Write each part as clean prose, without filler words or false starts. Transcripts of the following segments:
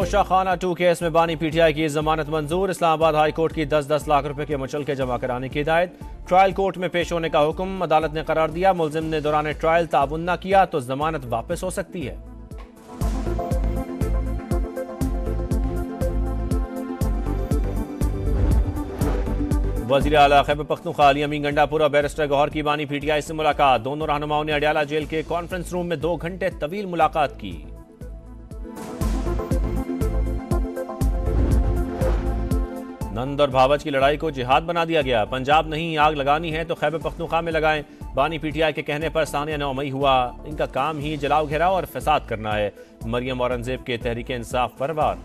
दोशाखाना 2 case में बानी PTI की जमानत मंजूर। इस्लामाबाद हाई कोर्ट की 10-10 लाख रुपए के मुचलके जमा कराने की हिदायत। ट्रायल कोर्ट में पेश होने का हुक्म अदालत ने करार दिया। मुलजिम ने दौरान ट्रायल ताबुन न किया तो जमानत वापस हो सकती है। वज़ीर आला खैबर पख्तूनख्वा अली अमीन गंडापुर और बैरिस्टर गौहर की बानी पीटीआई से मुलाकात। दोनों रहनुमाओं ने अडियाला जेल के कॉन्फ्रेंस रूम में 2 घंटे तवील मुलाकात की। नंद और भावज की लड़ाई को जिहाद बना दिया गया। पंजाब नहीं, आग लगानी है तो खैबर पख्तूनख्वा में लगाएं। बानी पीटीआई के कहने पर सानिया 9 मई हुआ। इनका काम ही जलाओ, घेराव और फसाद करना है। मरियम औरंगजेब के तहरीक-ए-इंसाफ परवार।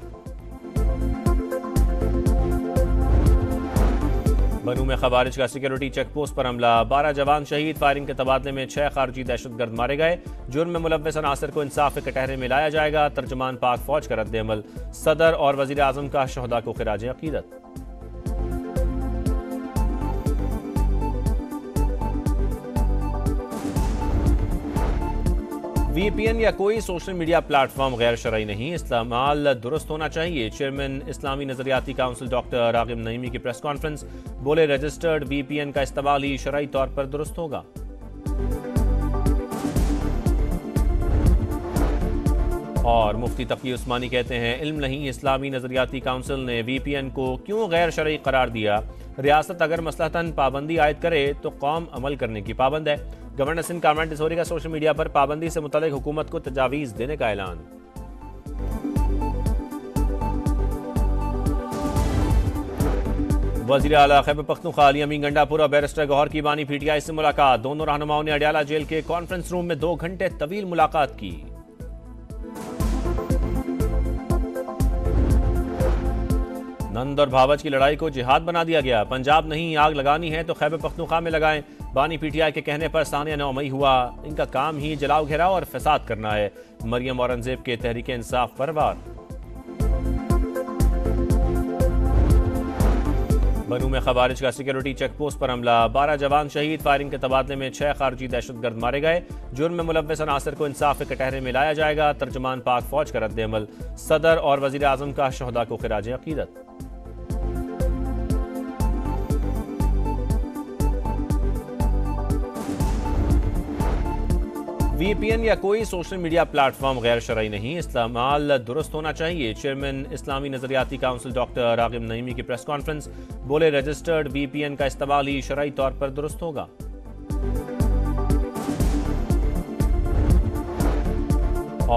बनू में खवारिज का सिक्योरिटी चेक पोस्ट पर हमला। 12 जवान शहीद। फायरिंग के तबादले में 6 खारजी दहशतगर्द मारे गए। जुर्म में मुलव्वस अनासर को इंसाफ के कटहरे में लाया जाएगा। तर्जमान पाक फौज का रद्देअमल। सदर और वजीर आजम का शहदा को खिराज अकीदत। वीपीएन या कोई सोशल मीडिया प्लेटफॉर्म गैर शरई नहीं, इस्तेमाल दुरुस्त होना चाहिए। चेयरमैन इस्लामी नजरियाती काउंसिल डॉक्टर राकिम नईमी की प्रेस कॉन्फ्रेंस। बोले रजिस्टर्ड वीपीएन का इस्तेमाल ही शरई तौर पर दुरुस्त होगा। और मुफ्ती तकी उस्मानी कहते हैं इल्म नहीं, इस्लामी नजरियाती काउंसिल ने वीपीएन को क्यों गैर शरई करार दिया। रियासत अगर मसलतन पाबंदी आयद करे तो कौम अमल करने की पाबंद है। गवर्नर सिंह कामरान टेसोरी का सोशल मीडिया पर पाबंदी से मुतालिक हुकूमत को तजावीज़ देने का ऐलान। वज़ीर आला खैबर पख्तूनख्वा अली अमीन गंडापुर और बैरिस्टर गौहर की बानी पीटीआई से मुलाकात। दोनों रहनुमाओं ने अडियाला जेल के कॉन्फ्रेंस रूम में 2 घंटे तवील मुलाकात की। नंद और भावज की लड़ाई को जिहाद बना दिया गया। पंजाब नहीं, आग लगानी है तो खैबर पख्तूनख्वा में लगाएं। बानी पीटीआई के कहने पर सानिया 9 मई हुआ। इनका काम ही जलाओ, घेराव और फसाद करना है। मरियम औरंगजेब के तहरीक-ए-इंसाफ परवार। बनू में खवारिज का सिक्योरिटी चेक पोस्ट पर हमला। 12 जवान शहीद। फायरिंग के तबादले में 6 खारजी दहशतगर्द मारे गए। जुर्म में मुलव्वस अनासर को इंसाफ के कटहरे में लाया जाएगा। तर्जमान पाक फौज का रद्देअमल। सदर और वजीर आजम का शहदा को खिराज अकीदत। वीपीएन या कोई सोशल मीडिया प्लेटफॉर्म गैर शरई नहीं, इस्तेमाल दुरुस्त होना चाहिए। चेयरमैन इस्लामी नजरियाती काउंसिल डॉक्टर राकिम नईमी की प्रेस कॉन्फ्रेंस। बोले रजिस्टर्ड वीपीएन का इस्तेमाल ही शरई तौर पर दुरुस्त होगा।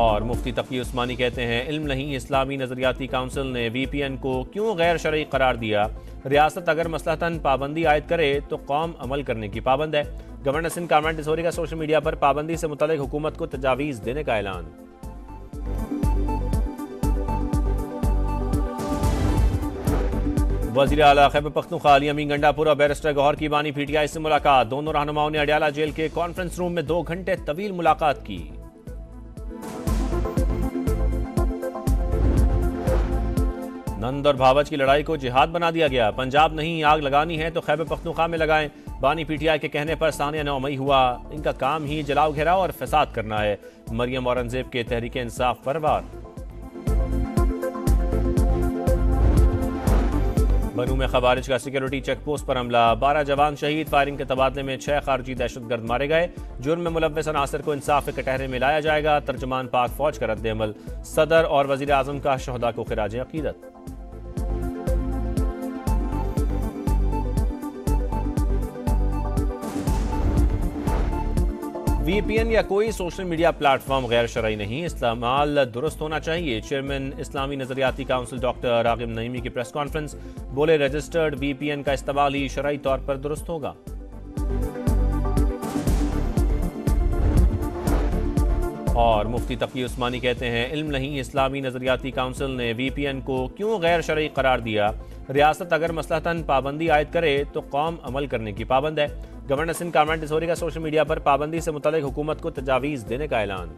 और मुफ्ती तकी उस्मानी कहते हैं इल्म नहीं, इस्लामी नजरियाती काउंसिल ने वीपीएन को क्यों गैर शरई करार दिया। रियासत अगर मसलतन पाबंदी आयद करे तो कौम अमल करने की पाबंद है। गवर्नर सिंह कामरान टेसोरी का सोशल मीडिया पर पाबंदी से मुतालिक हुकूमत को तजावीज़ देने का ऐलान। वज़ीर आला खैबर पख्तूनख्वा अली अमीन गंडापुर और बैरिस्टर गौहर की बानी पीटीआई से मुलाकात। दोनों रहनुमाओं ने अडियाला जेल के कॉन्फ्रेंस रूम में 2 घंटे तवील मुलाकात की। नंद और भावज की लड़ाई को जिहाद बना दिया गया। पंजाब नहीं, आग लगानी है तो खैबर पख्तूनख्वा में लगाएं। बानी पीटीआई के कहने पर सानिया 9 मई हुआ। इनका काम ही जलाओ, घेराव और फसाद करना है। मरियम औरंगजेब के तहरीक-ए-इंसाफ परवार। बनू में खवारिज का सिक्योरिटी चेक पोस्ट पर हमला। 12 जवान शहीद। फायरिंग के तबादले में 6 खारजी दहशतगर्द मारे गए। जुर्म में मुलव्वस अनासर को इंसाफ के कटहरे में लाया जाएगा। तर्जमान पाक फौज का रद्देअमल। सदर और वजीर आजम का शहदा को खिराज अकीदत। वीपीएन या कोई सोशल मीडिया प्लेटफॉर्म गैर शरई नहीं, इस्तेमाल दुरुस्त होना चाहिए। चेयरमैन इस्लामी नजरियाती काउंसिल डॉक्टर राकिम नईमी की प्रेस कॉन्फ्रेंस। बोले रजिस्टर्ड वीपीएन का इस्तेमाल ही शरई तौर पर दुरुस्त होगा। और मुफ्ती तकी उस्मानी कहते हैं इल्म नहीं, इस्लामी नजरियाती काउंसिल ने वीपीएन को क्यों गैर शरई करार दिया। रियासत अगर मसलतन पाबंदी आयद करे तो कौम अमल करने की पाबंद है। गवर्नर सिंह कामरान टेसोरी का सोशल मीडिया पर पाबंदी से मुतालिक हुकूमत को तजावीज़ देने का ऐलान।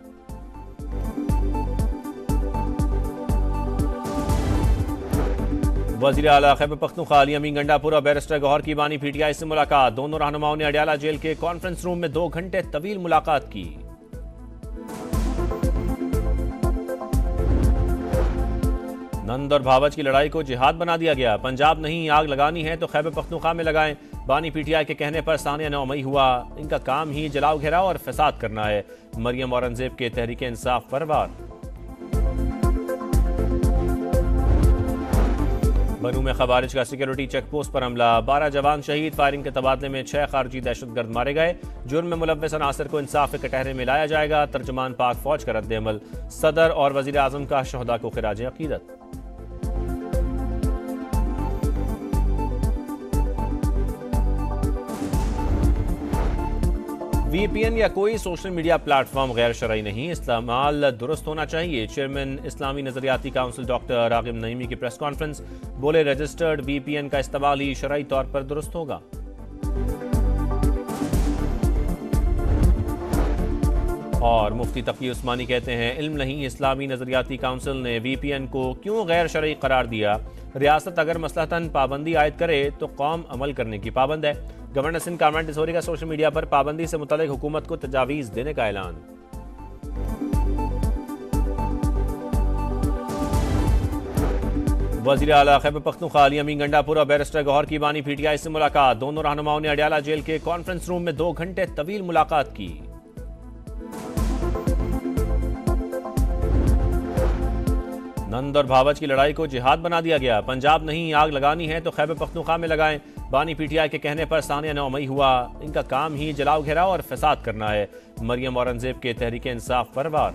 वज़ीर आला खैबर पख्तूनख्वा अली अमीन गंडापुर और बैरिस्टर गौहर की बानी पीटीआई से मुलाकात। दोनों रहनुमाओं ने अडियाला जेल के कॉन्फ्रेंस रूम में 2 घंटे तवील मुलाकात की। नंद और भावज की लड़ाई को जिहाद बना दिया गया। पंजाब नहीं, आग लगानी है तो खैबर पख्तूनख्वा में लगाएं। बानी पीटीआई के कहने पर सानिया 9 मई हुआ। इनका काम ही जलाओ, घेराव और फसाद करना है। मरियम औरंगजेब के तहरीक-ए-इंसाफ पर वार। बनू में खवारिज का सिक्योरिटी चेकपोस्ट पर हमला, 12 जवान शहीद। फायरिंग के तबादले में 6 खारजी दहशतगर्द मारे गए। जुर्म में मुलव्वस अनासर को इंसाफ के कटहरे में लाया जाएगा। तर्जमान पाक फौज का रद्देअमल। सदर और वजीर आजम का शहदा को खिराज अकीदत। VPN या कोई सोशल मीडिया प्लेटफॉर्म गैर शरई नहीं, इस्तेमाल दुरुस्त होना चाहिए। चेयरमैन इस्लामी नजरियाती काउंसिल डॉक्टर राकिम नईमी की प्रेस कॉन्फ्रेंस, बोले रजिस्टर्ड VPN का इस्तेमाल ही शरई तौर पर दुरुस्त होगा। और मुफ्ती तकी उस्मानी कहते हैं इल्म नहीं, इस्लामी नजरियाती काउंसिल ने VPN को क्यों गैर शरई करार दिया। रियासत अगर मसलहतन पाबंदी आयद करे तो कौम अमल करने की पाबंद है। गवर्नर सिंह कामरान टेसोरी का सोशल मीडिया पर पाबंदी से मुतालिक हुकूमत को तजावीज देने का ऐलान। वजीर आला खैबर पख्तूनख्वा अली अमीन गंडापुर और बैरिस्टर गौहर की बानी पीटीआई से मुलाकात। दोनों रहनुमाओं ने अडियाला जेल के कॉन्फ्रेंस रूम में 2 घंटे तवील मुलाकात की। नंद और भावज की लड़ाई को जिहाद बना दिया गया। पंजाब नहीं, आग लगानी है तो खैबर पख्तूनख्वा में लगाएं। बानी पीटीआई के कहने पर सानिया 9 मई हुआ। इनका काम ही जलाओ, घेराव और फसाद करना है। मरियम औरंगजेब के तहरीक-ए-इंसाफ पर वार।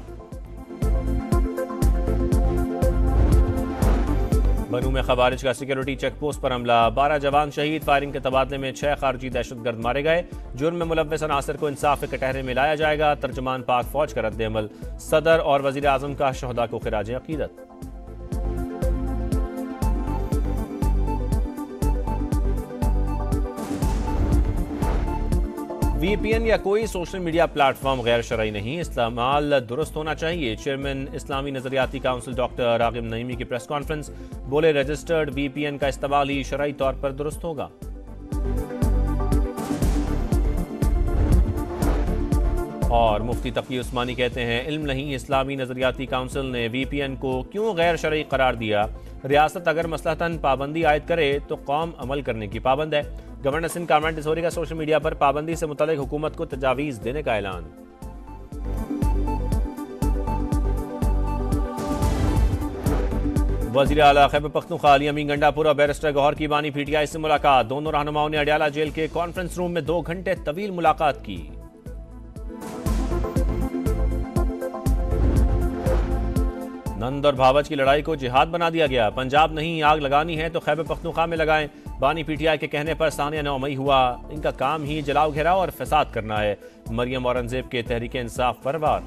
बनू में खवारिज का सिक्योरिटी चेकपोस्ट पर हमला, 12 जवान शहीद। फायरिंग के तबादले में 6 खारजी दहशतगर्द मारे गए। जुर्म में मुलव्वस अनासर को इंसाफ के कटहरे में लाया जाएगा। तर्जमान पाक फौज का रद्देअमल। सदर और वजीर आजम का शहदा को खिराज अकीदत। VPN या कोई सोशल मीडिया प्लेटफॉर्म गैर शरई नहीं, इस्तेमाल दुरुस्त होना चाहिए। चेयरमैन इस्लामी नजरियाती काउंसिल डॉक्टर राकिम नईमी की प्रेस कॉन्फ्रेंस, बोले रजिस्टर्ड VPN का इस्तेमाल ही शरई तौर पर दुरुस्त होगा। और मुफ्ती तकी उस्मानी कहते हैं इल्म नहीं, इस्लामी नजरियाती काउंसिल ने VPN को क्यों गैर शरई करार दिया। रियासत अगर मसलहतन पाबंदी आयद करे तो कौम अमल करने की पाबंद है। गवर्नर सिंह कामरान टेसोरी का सोशल मीडिया पर पाबंदी से मुतालिक हुकूमत को तजावीज देने का ऐलान। वजीर आला खैबर पख्तूनख्वा अली अमीन गंडापुर और बैरिस्टर गौहर की बानी पीटीआई से मुलाकात। दोनों रहनुमाओं ने अडियाला जेल के कॉन्फ्रेंस रूम में 2 घंटे तवील मुलाकात की। नंद और भावज की लड़ाई को जिहाद बना दिया गया। पंजाब नहीं, आग लगानी है तो खैबर पख्तूनख्वा में लगाएं। बानी पीटीआई के कहने पर सानिया 9 मई हुआ। इनका काम ही जलाओ, घेराव और फसाद करना है। मरियम औरंगजेब के तहरीक-ए-इंसाफ पर वार।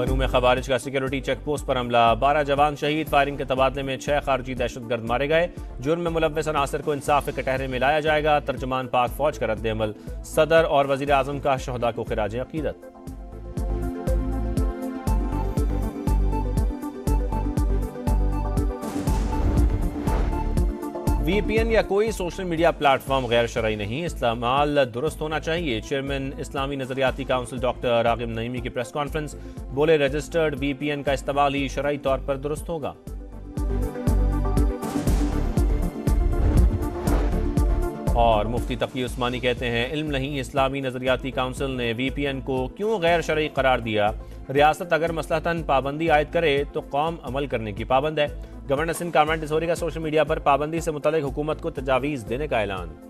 बनू में खवारिज का सिक्योरिटी चेकपोस्ट पर हमला, 12 जवान शहीद। फायरिंग के तबादले में 6 खारजी दहशतगर्द मारे गए। जुर्म में मुलव्वस अनासर को इंसाफ के कटहरे में लाया जाएगा। तर्जमान पाक फौज का रद्देअमल। सदर और वजीर आजम का शहदा को खिराज अकीदत। VPN या कोई सोशल मीडिया प्लेटफॉर्म गैर शरई नहीं, इस्तेमाल दुरुस्त होना चाहिए। चेयरमैन इस्लामी नजरियाती काउंसिल डॉक्टर राकिम नईमी की प्रेस कॉन्फ्रेंस, बोले रजिस्टर्ड VPN का इस्तेमाल ही शरई तौर पर दुरुस्त होगा। और मुफ्ती तकी उस्मानी कहते हैं इल्म नहीं, इस्लामी नजरियाती काउंसिल ने VPN को क्यों गैर शरई करार दिया। रियासत अगर मसलहतन पाबंदी आयद करे तो कौम अमल करने की पाबंद है। गवर्नर सिंह कामरान टेसोरी का सोशल मीडिया पर पाबंदी से मुतालिक हुकूमत को तजावीज देने का ऐलान।